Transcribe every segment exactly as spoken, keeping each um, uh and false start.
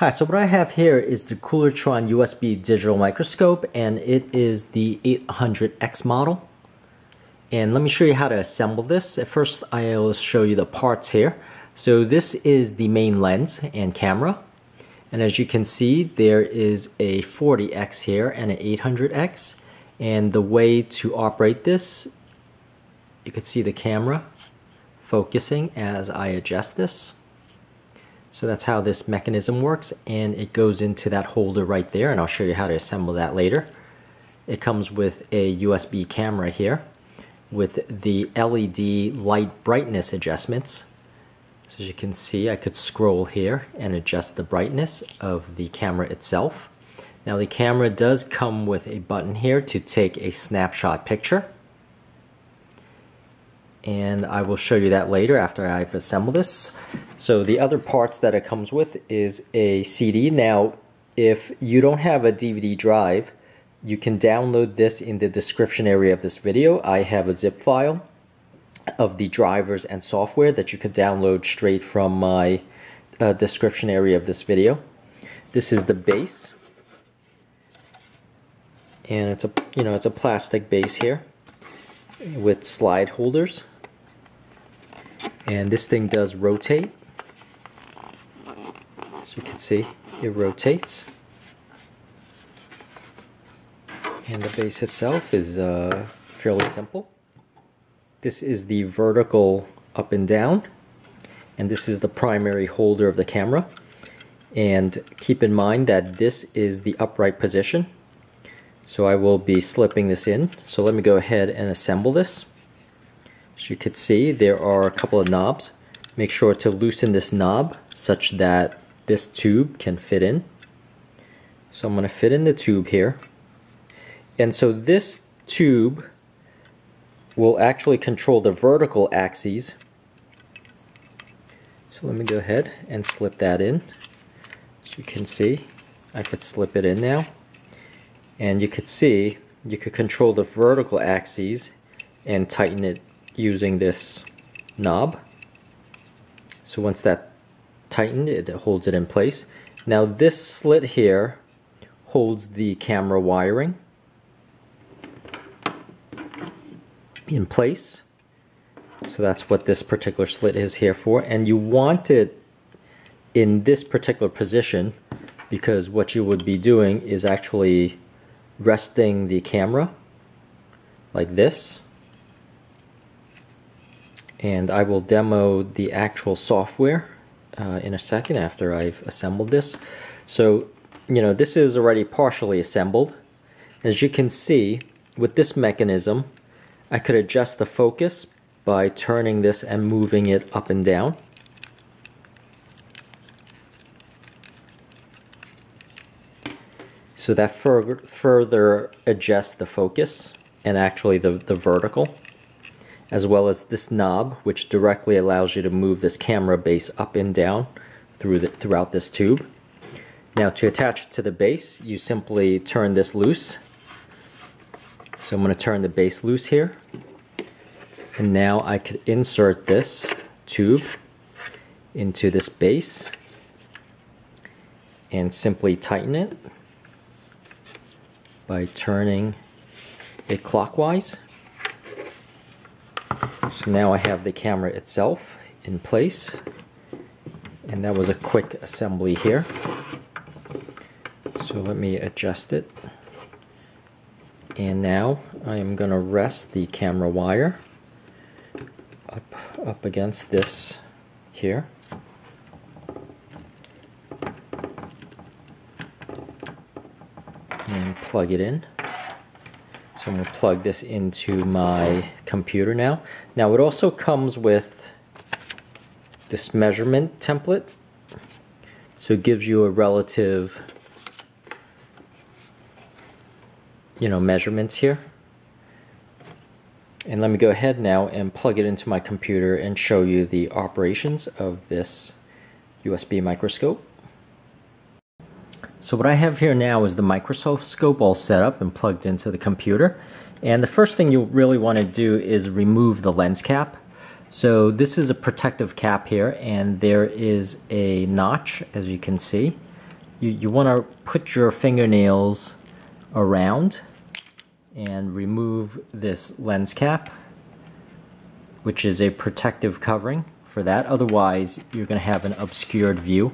Hi, so what I have here is the Koolertron U S B digital microscope, and it is the eight hundred X model. And let me show you how to assemble this. At first, I'll show you the parts here. So this is the main lens and camera. And as you can see, there is a forty X here and an eight hundred X. And the way to operate this, you can see the camera focusing as I adjust this. So that's how this mechanism works, and it goes into that holder right there, and I'll show you how to assemble that later. It comes with a U S B camera here with the L E D light brightness adjustments. So as you can see, I could scroll here and adjust the brightness of the camera itself. Now the camera does come with a button here to take a snapshot picture, and I will show you that later after I've assembled this. So the other parts that it comes with is a C D. Now, if you don't have a D V D drive, you can download this in the description area of this video. I have a zip file of the drivers and software that you could download straight from my uh, description area of this video. This is the base, and it's a you know it's a plastic base here with slide holders, and this thing does rotate, so you can see it rotates, and the base itself is uh, fairly simple. This is the vertical up and down, and this is the primary holder of the camera, and keep in mind that this is the upright position. So I will be slipping this in. So let me go ahead and assemble this. As you can see, there are a couple of knobs. Make sure to loosen this knob such that this tube can fit in. So I'm going to fit in the tube here. And so this tube will actually control the vertical axes. So let me go ahead and slip that in. As you can see, I could slip it in now. And you could see, you could control the vertical axes and tighten it using this knob. So once that tightened, it holds it in place. Now this slit here holds the camera wiring in place. So that's what this particular slit is here for. And you want it in this particular position because what you would be doing is actually resting the camera like this, and I will demo the actual software uh, in a second after I've assembled this. So you know this is already partially assembled. As you can see, with this mechanism I could adjust the focus by turning this and moving it up and down. So that fur further adjusts the focus and actually the, the vertical, as well as this knob, which directly allows you to move this camera base up and down through the, throughout this tube. Now to attach it to the base, you simply turn this loose. So I'm going to turn the base loose here. And now I could insert this tube into this base and simply tighten it by turning it clockwise. So now I have the camera itself in place, and that was a quick assembly here. So let me adjust it, and now I am going to rest the camera wire up, up against this here. And plug it in. So I'm going to plug this into my computer now. Now it also comes with this measurement template, so it gives you a relative, you know, measurements here. And let me go ahead now and plug it into my computer and show you the operations of this U S B microscope. So what I have here now is the microscope all set up and plugged into the computer. And the first thing you really want to do is remove the lens cap. So this is a protective cap here, and there is a notch, as you can see. you, you want to put your fingernails around and remove this lens cap, which is a protective covering for that. Otherwise, you're going to have an obscured view.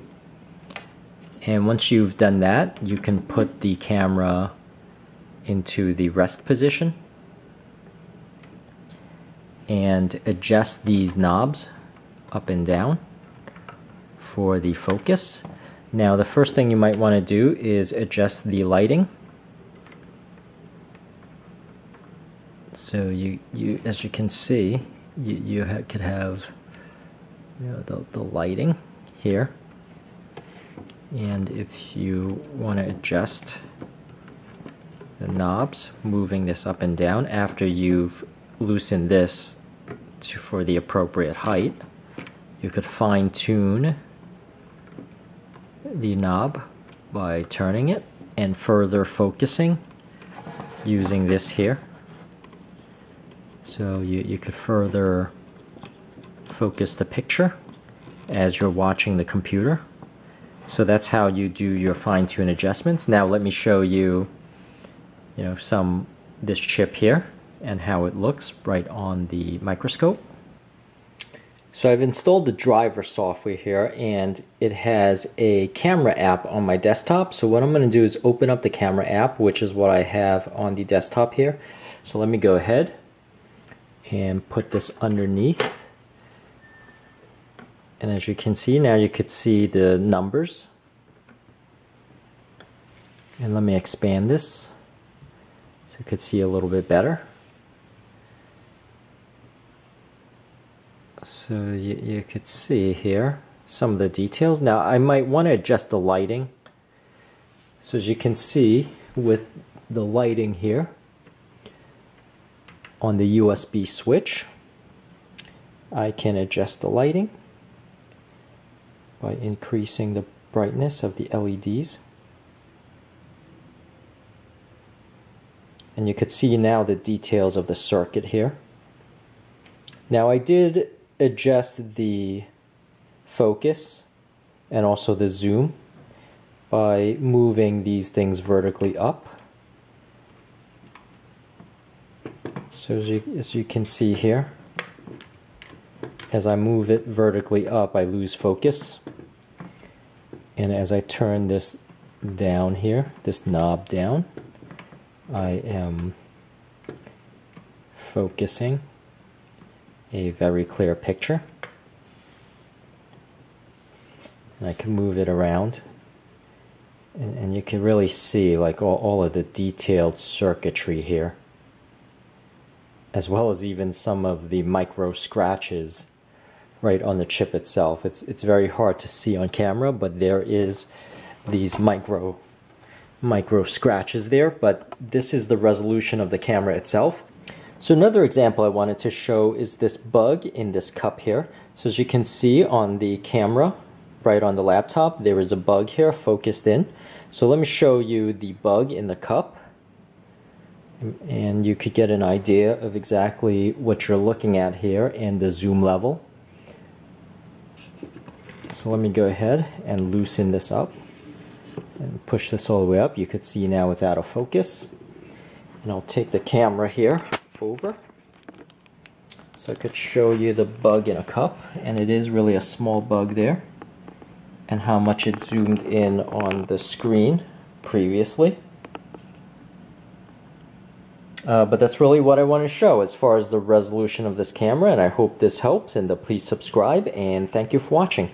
And once you've done that, you can put the camera into the rest position and adjust these knobs up and down for the focus. Now, the first thing you might want to do is adjust the lighting. So you, you as you can see, you, you ha could have you know, the, the lighting here. And if you want to adjust the knobs, moving this up and down after you've loosened this to, for the appropriate height, you could fine-tune the knob by turning it and further focusing using this here. So you, you could further focus the picture as you're watching the computer. So that's how you do your fine-tune adjustments. Now let me show you, you know, some this chip here and how it looks right on the microscope. So I've installed the driver software here, and it has a camera app on my desktop. So what I'm going to do is open up the camera app, which is what I have on the desktop here. So let me go ahead and put this underneath, and as you can see now, you could see the numbers. And let me expand this so you could see a little bit better. So you, you could see here some of the details. Now I might want to adjust the lighting. So as you can see with the lighting here on the U S B switch, I can adjust the lighting by increasing the brightness of the L E Ds. And you could see now the details of the circuit here. Now I did adjust the focus and also the zoom by moving these things vertically up. So as you, as you can see here, as I move it vertically up, I lose focus. And as I turn this down here, this knob down, I am focusing a very clear picture. And I can move it around. And, and you can really see like all, all of the detailed circuitry here, as well as even some of the micro scratches right on the chip itself. It's, it's very hard to see on camera, but there is these micro, micro scratches there, but this is the resolution of the camera itself. So another example I wanted to show is this bug in this cup here. So as you can see on the camera, right on the laptop, there is a bug here focused in. So let me show you the bug in the cup, and you could get an idea of exactly what you're looking at here and the zoom level. So let me go ahead and loosen this up and push this all the way up. You could see now it's out of focus, and I'll take the camera here over so I could show you the bug in a cup, and it is really a small bug there, and how much it zoomed in on the screen previously. Uh, but that's really what I want to show as far as the resolution of this camera, and I hope this helps, and uh, please subscribe, and thank you for watching.